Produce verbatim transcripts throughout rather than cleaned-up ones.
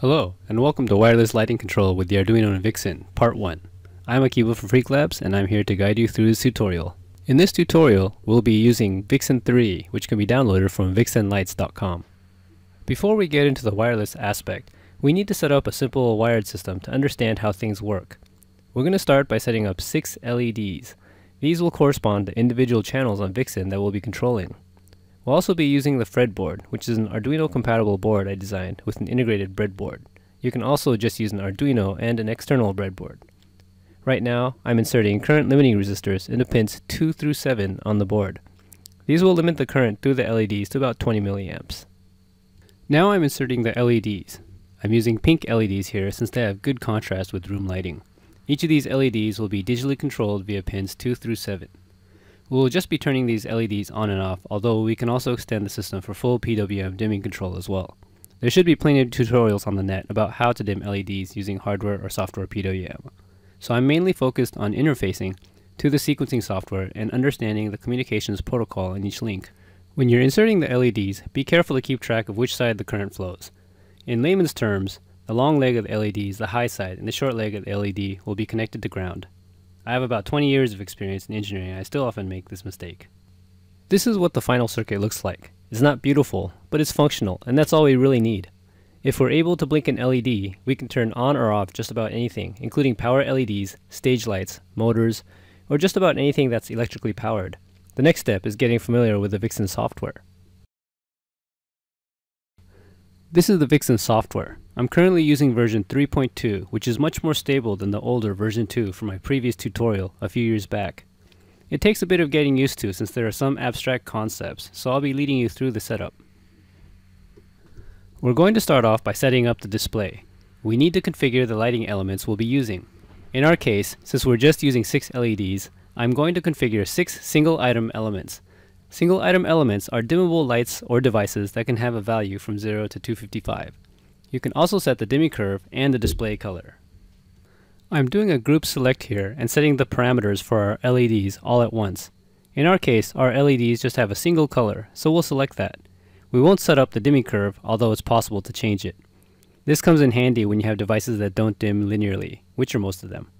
Hello, and welcome to Wireless Lighting Control with the Arduino and Vixen, Part one. I'm Akiba from Freak Labs, and I'm here to guide you through this tutorial. In this tutorial, we'll be using Vixen three, which can be downloaded from vixen lights dot com. Before we get into the wireless aspect, we need to set up a simple wired system to understand how things work. We're going to start by setting up six L E Ds. These will correspond to individual channels on Vixen that we'll be controlling. We'll also be using the Fredboard, which is an Arduino compatible board I designed with an integrated breadboard. You can also just use an Arduino and an external breadboard. Right now, I'm inserting current limiting resistors into pins two through seven on the board. These will limit the current through the L E Ds to about twenty milliamps. Now I'm inserting the L E Ds. I'm using pink L E Ds here since they have good contrast with room lighting. Each of these L E Ds will be digitally controlled via pins two through seven. We'll just be turning these L E Ds on and off, although we can also extend the system for full P W M dimming control as well. There should be plenty of tutorials on the net about how to dim L E Ds using hardware or software P W M. So I'm mainly focused on interfacing to the sequencing software and understanding the communications protocol in each link. When you're inserting the L E Ds, be careful to keep track of which side the current flows. In layman's terms, the long leg of the L E D is the high side and the short leg of the L E D will be connected to ground. I have about twenty years of experience in engineering and I still often make this mistake. This is what the final circuit looks like. It's not beautiful, but it's functional, and that's all we really need. If we're able to blink an L E D, we can turn on or off just about anything, including power L E Ds, stage lights, motors, or just about anything that's electrically powered. The next step is getting familiar with the Vixen software. This is the Vixen software. I'm currently using version three point two, which is much more stable than the older version two from my previous tutorial a few years back. It takes a bit of getting used to since there are some abstract concepts, so I'll be leading you through the setup. We're going to start off by setting up the display. We need to configure the lighting elements we'll be using. In our case, since we're just using six L E Ds, I'm going to configure six single item elements. Single item elements are dimmable lights or devices that can have a value from zero to two fifty-five. You can also set the dimming curve and the display color. I'm doing a group select here and setting the parameters for our L E Ds all at once. In our case, our L E Ds just have a single color, so we'll select that. We won't set up the dimming curve, although it's possible to change it. This comes in handy when you have devices that don't dim linearly, which are most of them.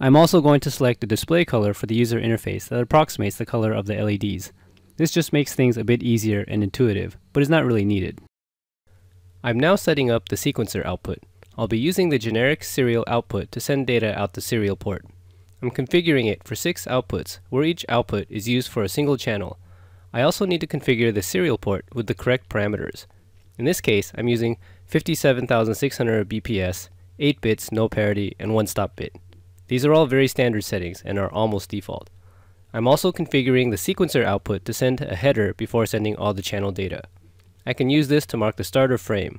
I'm also going to select the display color for the user interface that approximates the color of the L E Ds. This just makes things a bit easier and intuitive, but is not really needed. I'm now setting up the sequencer output. I'll be using the generic serial output to send data out the serial port. I'm configuring it for six outputs, where each output is used for a single channel. I also need to configure the serial port with the correct parameters. In this case, I'm using fifty-seven thousand six hundred B P S, eight bits, no parity, and one-stop bit. These are all very standard settings and are almost default. I'm also configuring the sequencer output to send a header before sending all the channel data. I can use this to mark the starter frame.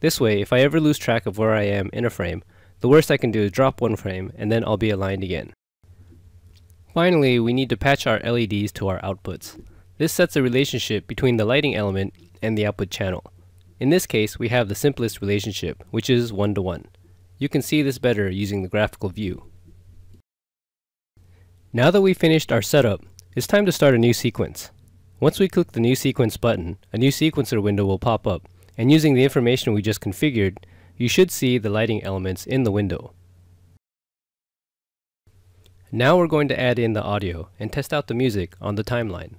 This way, if I ever lose track of where I am in a frame, the worst I can do is drop one frame and then I'll be aligned again. Finally, we need to patch our L E Ds to our outputs. This sets a relationship between the lighting element and the output channel. In this case, we have the simplest relationship, which is one to one. You can see this better using the graphical view. Now that we've finished our setup, it's time to start a new sequence. Once we click the New Sequence button, a new sequencer window will pop up, and using the information we just configured, you should see the lighting elements in the window. Now we're going to add in the audio and test out the music on the timeline.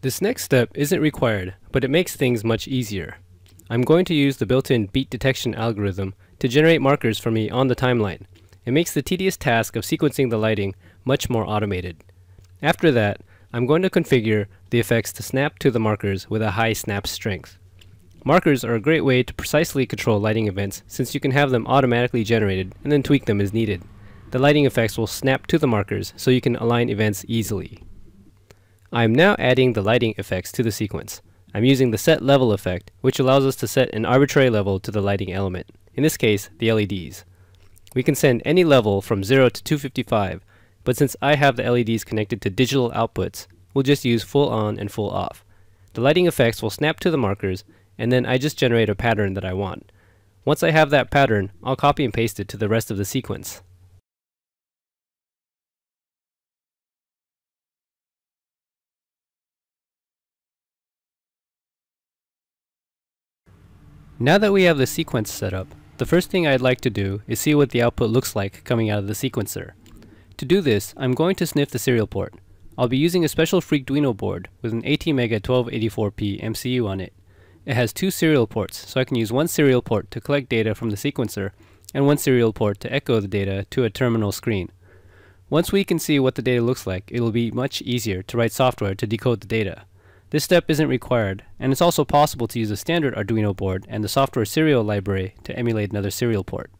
This next step isn't required, but it makes things much easier. I'm going to use the built-in beat detection algorithm to generate markers for me on the timeline. It makes the tedious task of sequencing the lighting much more automated. After that, I'm going to configure the effects to snap to the markers with a high snap strength. Markers are a great way to precisely control lighting events since you can have them automatically generated and then tweak them as needed. The lighting effects will snap to the markers so you can align events easily. I am now adding the lighting effects to the sequence. I'm using the set level effect, which allows us to set an arbitrary level to the lighting element, in this case, the L E Ds. We can send any level from zero to two fifty-five, but since I have the L E Ds connected to digital outputs, we'll just use full on and full off. The lighting effects will snap to the markers, and then I just generate a pattern that I want. Once I have that pattern, I'll copy and paste it to the rest of the sequence. Now that we have the sequence set up, the first thing I'd like to do is see what the output looks like coming out of the sequencer. To do this, I'm going to sniff the serial port. I'll be using a special Freakduino board with an A T mega twelve eighty-four p M C U on it. It has two serial ports, so I can use one serial port to collect data from the sequencer and one serial port to echo the data to a terminal screen. Once we can see what the data looks like, it'll be much easier to write software to decode the data. This step isn't required, and it's also possible to use a standard Arduino board and the software serial library to emulate another serial port.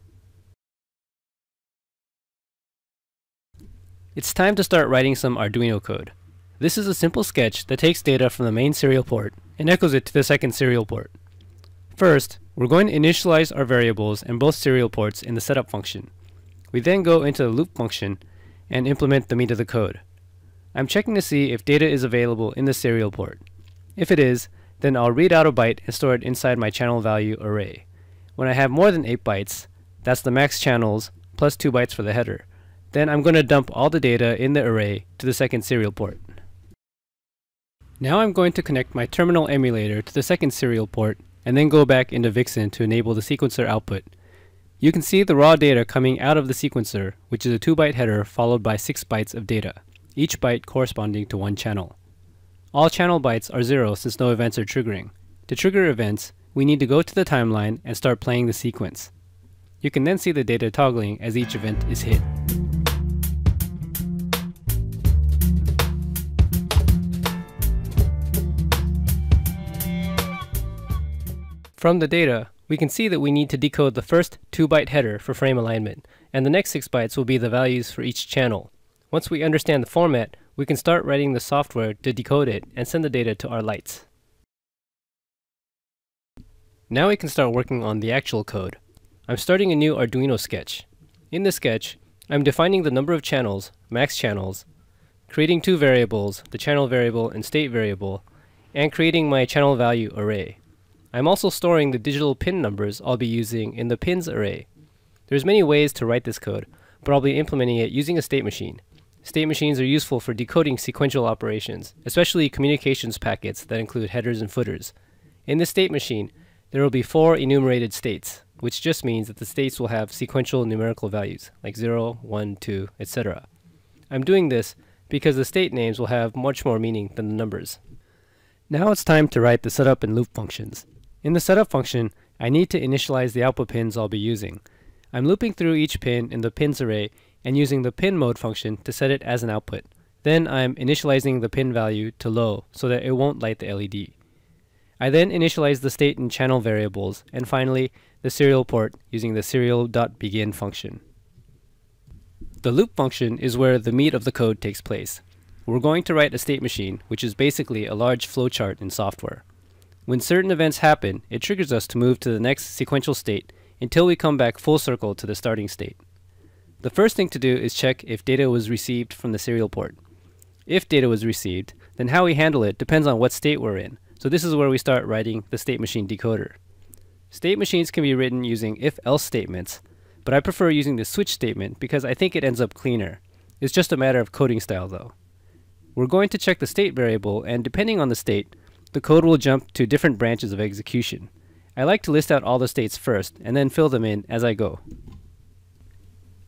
It's time to start writing some Arduino code. This is a simple sketch that takes data from the main serial port and echoes it to the second serial port. First, we're going to initialize our variables and both serial ports in the setup function. We then go into the loop function and implement the meat of the code. I'm checking to see if data is available in the serial port. If it is, then I'll read out a byte and store it inside my channel value array. When I have more than eight bytes, that's the max channels plus two bytes for the header, then I'm going to dump all the data in the array to the second serial port. Now I'm going to connect my terminal emulator to the second serial port and then go back into Vixen to enable the sequencer output. You can see the raw data coming out of the sequencer, which is a two byte header followed by six bytes of data, each byte corresponding to one channel. All channel bytes are zero since no events are triggering. To trigger events, we need to go to the timeline and start playing the sequence. You can then see the data toggling as each event is hit. From the data, we can see that we need to decode the first two byte header for frame alignment, and the next six bytes will be the values for each channel. Once we understand the format, we can start writing the software to decode it and send the data to our lights. Now we can start working on the actual code. I'm starting a new Arduino sketch. In this sketch, I'm defining the number of channels, max channels, creating two variables, the channel variable and state variable, and creating my channel value array. I'm also storing the digital pin numbers I'll be using in the pins array. There's many ways to write this code, but I'll be implementing it using a state machine. State machines are useful for decoding sequential operations, especially communications packets that include headers and footers. In this state machine, there will be four enumerated states, which just means that the states will have sequential numerical values, like zero, one, two, et cetera. I'm doing this because the state names will have much more meaning than the numbers. Now it's time to write the setup and loop functions. In the setup function, I need to initialize the output pins I'll be using. I'm looping through each pin in the pins array and using the pin mode function to set it as an output. Then I'm initializing the pin value to low so that it won't light the L E D. I then initialize the state and channel variables, and finally the serial port using the serial.begin function. The loop function is where the meat of the code takes place. We're going to write a state machine, which is basically a large flowchart in software. When certain events happen, it triggers us to move to the next sequential state until we come back full circle to the starting state. The first thing to do is check if data was received from the serial port. If data was received, then how we handle it depends on what state we're in, so this is where we start writing the state machine decoder. State machines can be written using if-else statements, but I prefer using the switch statement because I think it ends up cleaner. It's just a matter of coding style though. We're going to check the state variable, and depending on the state, the code will jump to different branches of execution. I like to list out all the states first and then fill them in as I go.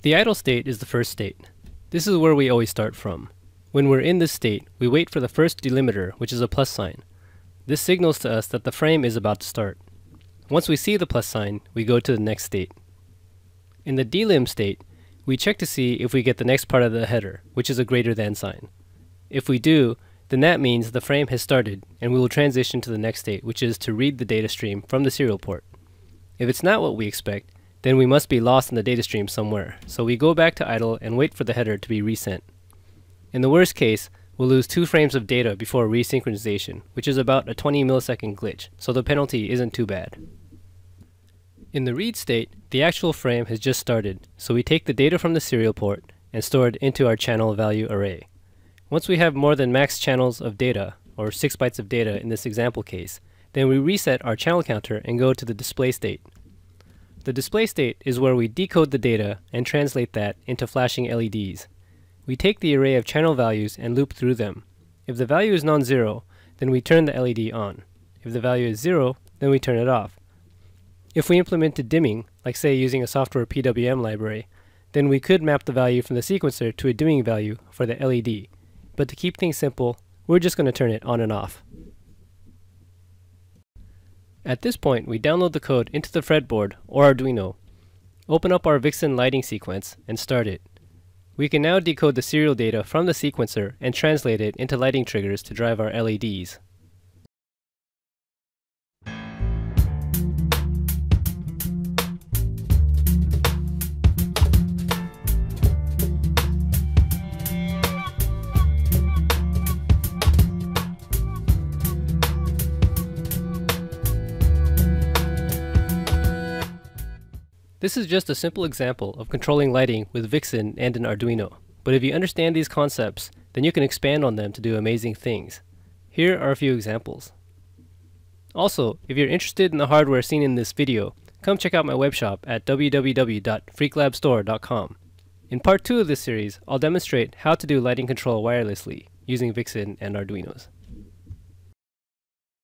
The idle state is the first state. This is where we always start from. When we're in this state, we wait for the first delimiter, which is a plus sign. This signals to us that the frame is about to start. Once we see the plus sign, we go to the next state. In the delim state, we check to see if we get the next part of the header, which is a greater than sign. If we do, then that means the frame has started, and we will transition to the next state, which is to read the data stream from the serial port. If it's not what we expect, then we must be lost in the data stream somewhere, so we go back to idle and wait for the header to be resent. In the worst case, we'll lose two frames of data before resynchronization, which is about a twenty millisecond glitch, so the penalty isn't too bad. In the read state, the actual frame has just started, so we take the data from the serial port and store it into our channel value array. Once we have more than max channels of data, or six bytes of data in this example case, then we reset our channel counter and go to the display state. The display state is where we decode the data and translate that into flashing L E Ds. We take the array of channel values and loop through them. If the value is non-zero, then we turn the L E D on. If the value is zero, then we turn it off. If we implemented dimming, like say using a software P W M library, then we could map the value from the sequencer to a dimming value for the L E D. But to keep things simple, we're just going to turn it on and off. At this point, we download the code into the Fredboard or Arduino, open up our Vixen lighting sequence, and start it. We can now decode the serial data from the sequencer and translate it into lighting triggers to drive our L E Ds. This is just a simple example of controlling lighting with Vixen and an Arduino, but if you understand these concepts, then you can expand on them to do amazing things. Here are a few examples. Also, if you're interested in the hardware seen in this video, come check out my webshop at w w w dot freak lab store dot com. In part two of this series, I'll demonstrate how to do lighting control wirelessly using Vixen and Arduinos.